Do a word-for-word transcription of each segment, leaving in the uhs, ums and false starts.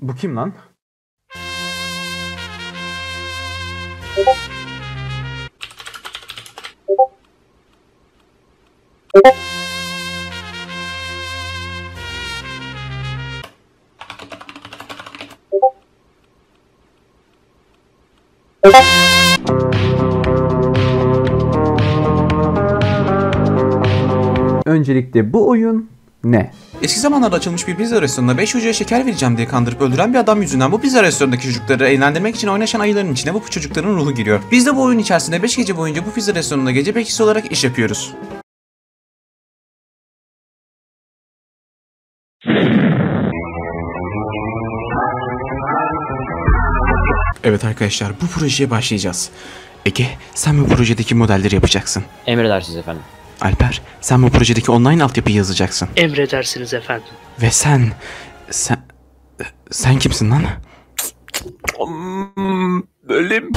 Bu kim lan? Öncelikle bu oyun ne? Eski zamanlarda açılmış bir pizza restoranına beş çocuğa şeker vereceğim diye kandırıp öldüren bir adam yüzünden bu pizza restoranındaki çocukları eğlendirmek için oynaşan ayıların içine bu çocukların ruhu giriyor. Biz de bu oyun içerisinde beş gece boyunca bu pizza restoranında gece bekçisi olarak iş yapıyoruz. Evet arkadaşlar, bu projeye başlayacağız. Ege, sen bu projedeki modelleri yapacaksın. Emredersiniz efendim. Alper, sen bu projedeki online altyapıyı yazacaksın. Emredersiniz efendim. Ve sen, sen, sen kimsin lan? Bölüm.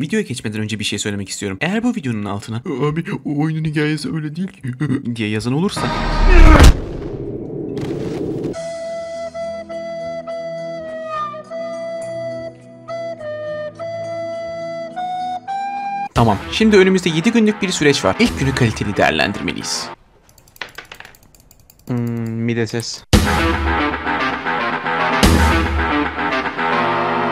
Videoya geçmeden önce bir şey söylemek istiyorum. Eğer bu videonun altına "Abi o oyunun hikayesi öyle değil ki" diye yazan olursa tamam, şimdi önümüzde yedi günlük bir süreç var. İlk günü kaliteli değerlendirmeliyiz. Hmm, mide ses.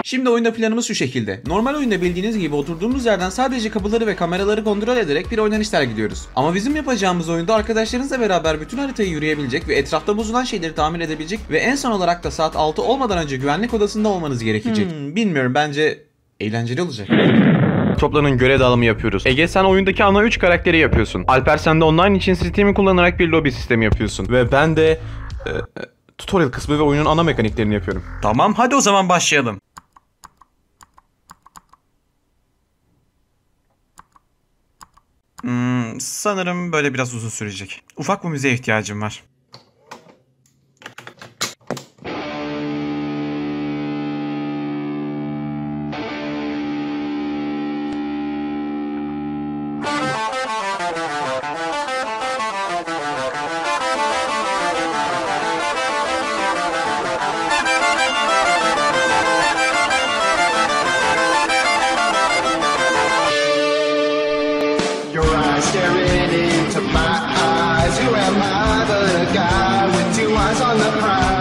Şimdi oyunda planımız şu şekilde. Normal oyunda bildiğiniz gibi oturduğumuz yerden sadece kapıları ve kameraları kontrol ederek bir oynanış sergiliyoruz. Ama bizim yapacağımız oyunda arkadaşlarınızla beraber bütün haritayı yürüyebilecek ve etrafta bozulan şeyleri tamir edebilecek ve en son olarak da saat altı olmadan önce güvenlik odasında olmanız gerekecek. Hmm, bilmiyorum, bence eğlenceli olacak. Toplanın, görev dağılımı yapıyoruz. Ege, sen oyundaki ana üç karakteri yapıyorsun. Alper, sen de online için Steam'i kullanarak bir lobi sistemi yapıyorsun. Ve ben de e, tutorial kısmı ve oyunun ana mekaniklerini yapıyorum. Tamam, hadi o zaman başlayalım. Hmm, sanırım böyle biraz uzun sürecek. Ufak bir müzeye ihtiyacım var.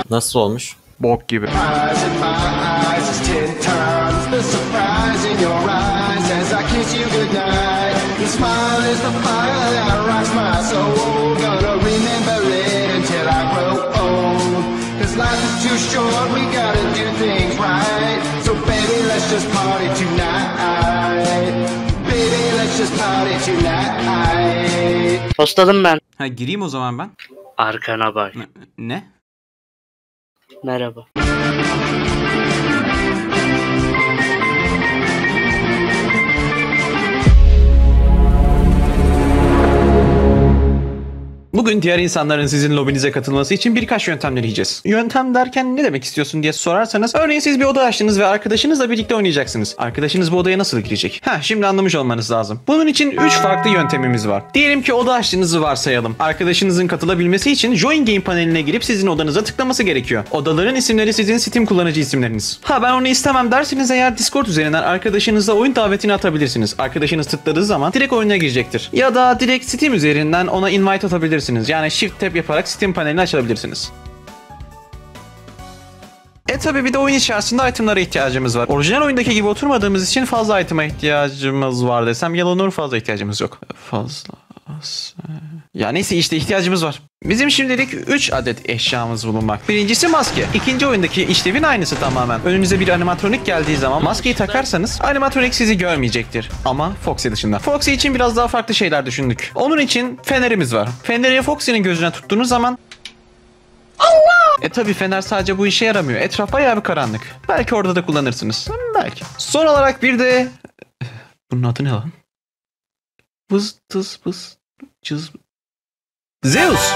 Nasıl olmuş? Bok gibi. Postladım ben. Ha, gireyim o zaman ben. Arkana bak. Ne? Ne? Merhaba. Bugün diğer insanların sizin lobinize katılması için birkaç yöntem deneyeceğiz. Yöntem derken ne demek istiyorsun diye sorarsanız, örneğin siz bir oda açtınız ve arkadaşınızla birlikte oynayacaksınız. Arkadaşınız bu odaya nasıl girecek? Ha, şimdi anlamış olmanız lazım. Bunun için üç farklı yöntemimiz var. Diyelim ki oda açtığınızı varsayalım. Arkadaşınızın katılabilmesi için Join Game paneline girip sizin odanıza tıklaması gerekiyor. Odaların isimleri sizin Steam kullanıcı isimleriniz. Ha, ben onu istemem derseniz eğer Discord üzerinden arkadaşınıza oyun davetini atabilirsiniz. Arkadaşınız tıkladığı zaman direkt oyuna girecektir. Ya da direkt Steam üzerinden ona invite atabilirsiniz. Yani shift tab yaparak Steam panelini açabilirsiniz. E tabi bir de oyun içerisinde itemlara ihtiyacımız var. Orijinal oyundaki gibi oturmadığımız için fazla itema ihtiyacımız var desem yalan olur, fazla ihtiyacımız yok. Fazla... Ya neyse işte, ihtiyacımız var. Bizim şimdilik üç adet eşyamız bulunmak. Birincisi maske. İkinci oyundaki işlevin aynısı tamamen. Önünüze bir animatronik geldiği zaman maskeyi takarsanız animatronik sizi görmeyecektir. Ama Foxy dışında. Foxy için biraz daha farklı şeyler düşündük. Onun için fenerimiz var. Feneri Foxy'nin gözüne tuttuğunuz zaman... Allah! E tabi fener sadece bu işe yaramıyor. Etraf bayağı bir karanlık. Belki orada da kullanırsınız. Belki. Son olarak bir de... Bunun adı ne lan? Vız, tız, vız, cız... Zeus!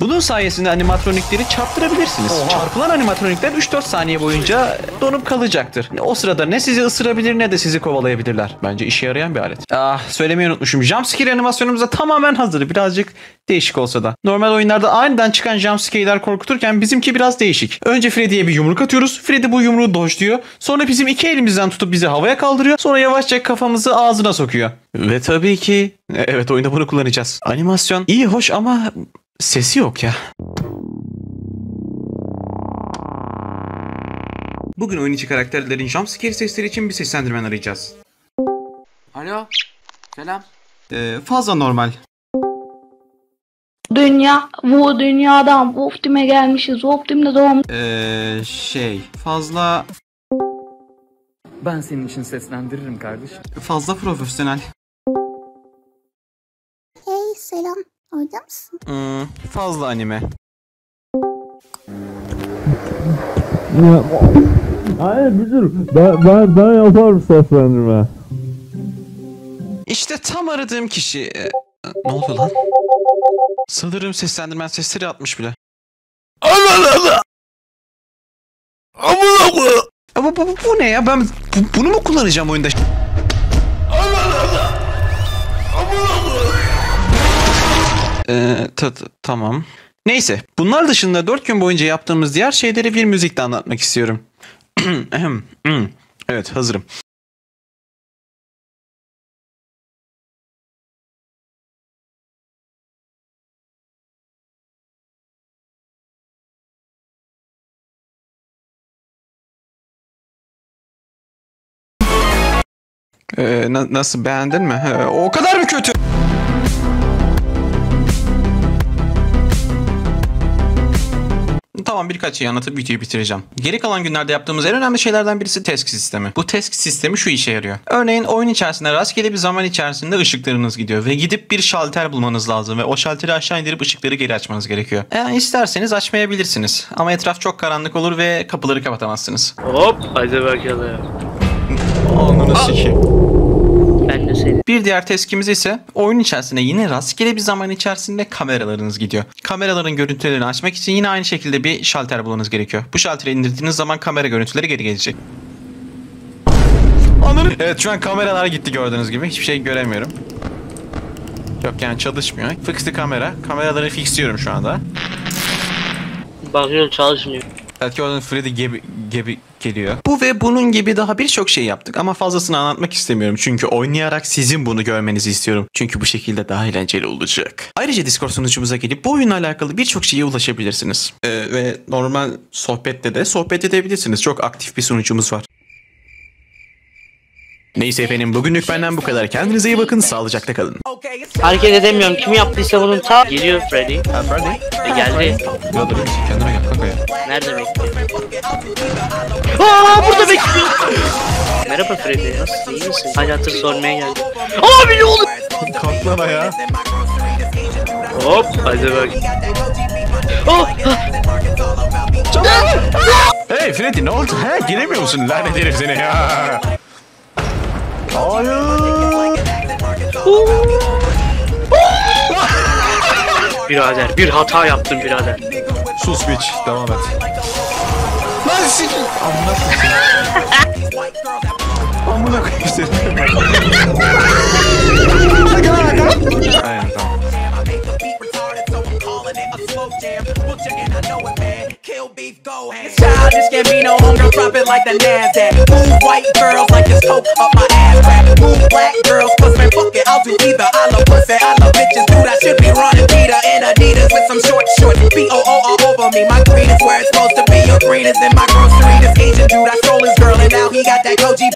Bunun sayesinde animatronikleri çarptırabilirsiniz. Oha. Çarpılan animatronikler üç dört saniye boyunca donup kalacaktır. O sırada ne sizi ısırabilir ne de sizi kovalayabilirler. Bence işe yarayan bir alet. Ah, söylemeyi unutmuşum. Jumpscare animasyonumuza tamamen hazır. Birazcık değişik olsa da. Normal oyunlarda aniden çıkan jumpscare'ler korkuturken bizimki biraz değişik. Önce Freddy'ye bir yumruk atıyoruz. Freddy bu yumruğu dodge diyor. Sonra bizim iki elimizden tutup bizi havaya kaldırıyor. Sonra yavaşça kafamızı ağzına sokuyor. Ve tabii ki... Evet, oyunda bunu kullanacağız. Animasyon iyi, hoş ama sesi yok ya. Bugün oyun içi karakterlerin jumpscare sesleri için bir seslendirmen arayacağız. Alo, selam. Ee, fazla normal. Dünya, bu dünyadan Optim'e gelmişiz, Optim'de doğum. Eee şey, fazla... Ben senin için seslendiririm kardeşim. Fazla profesyonel. Hey selam, orada mısın? Hmm, fazla anime. Hayır müdür, ben, ben, ben yaparım seslendirme. İşte tam aradığım kişi. Ne oldu lan? Sanırım seslendirmen sesleri atmış bile. Allah Allah! Allah Allah! Bu, bu, bu ne ya? Ben bu, bunu mu kullanacağım oyunda? Allah Allah! Allah Allah! Eee tamam. Neyse, bunlar dışında dört gün boyunca yaptığımız diğer şeyleri bir müzikle anlatmak istiyorum. Evet, hazırım. Ee, na nasıl, beğendin mi? He, o kadar mı kötü? Tamam, birkaç şey anlatıp videoyu bitireceğim. Geri kalan günlerde yaptığımız en önemli şeylerden birisi task sistemi. Bu task sistemi şu işe yarıyor. Örneğin oyun içerisinde rastgele bir zaman içerisinde ışıklarınız gidiyor ve gidip bir şalter bulmanız lazım ve o şalteri aşağı indirip ışıkları geri açmanız gerekiyor. Eğer isterseniz açmayabilirsiniz ama etraf çok karanlık olur ve kapıları kapatamazsınız. Hop, haydi bakalım. Ananı sikeyim. Ben de seni. Bir diğer teskimiz ise oyun içerisinde yine rastgele bir zaman içerisinde kameralarınız gidiyor. Kameraların görüntülerini açmak için yine aynı şekilde bir şalter bulmanız gerekiyor. Bu şalteri indirdiğiniz zaman kamera görüntüleri geri gelecek. Ananı... Evet, şu an kameralar gitti gördüğünüz gibi. Hiçbir şey göremiyorum. Yok yani çalışmıyor. Fixli kamera. Kameraları fixliyorum şu anda. Bakıyorum çalışmıyor. Belki oradan Freddy gibi gibi geliyor. Bu ve bunun gibi daha birçok şey yaptık ama fazlasını anlatmak istemiyorum çünkü oynayarak sizin bunu görmenizi istiyorum. Çünkü bu şekilde daha eğlenceli olacak. Ayrıca Discord sunucumuza gelip bu oyunla alakalı birçok şeye ulaşabilirsiniz. Ee, ve normal sohbette de sohbet edebilirsiniz. Çok aktif bir sunucumuz var. Neyse efendim, bugünlük benden bu kadar. Kendinize iyi bakın, sağlıcakla kalın. Hareket edemiyorum. Kim yaptıysa bunun ta... Geliyor Freddy. Ha, Freddy? E, geldi. Ya, dur, kendime gel kanka ya. Nerede bekliyor? Aaa, burada bekliyor. Merhaba Freddy. Nasılsın? İyi misin? Hayatı sormaya geldim. Abi ne oldu? Kalk lan ayağa. Hop, hadi bak. Oh, hey Freddy, ne oldu? Ha, giremiyor musun? Lanet herif seni ya. Hayır. Birader, bir hata yaptım birader. Sus biç, devam et. Lan sikir. Amına koyayım. Amına koyayım seni. Aynen, tamam. Childish Gambino, homegirl drop it like the Nasdaq. Move white girls like it's coke up my ass crack. Move black girls, cause man fuck it, I'll do either. I love pussy, I love bitches, dude I should be running Peter in Adidas with some short shorts. B O O all over me, my green is where it's supposed to be. Your green is in my grocery, this Asian dude I stole his girl and now he got that Koji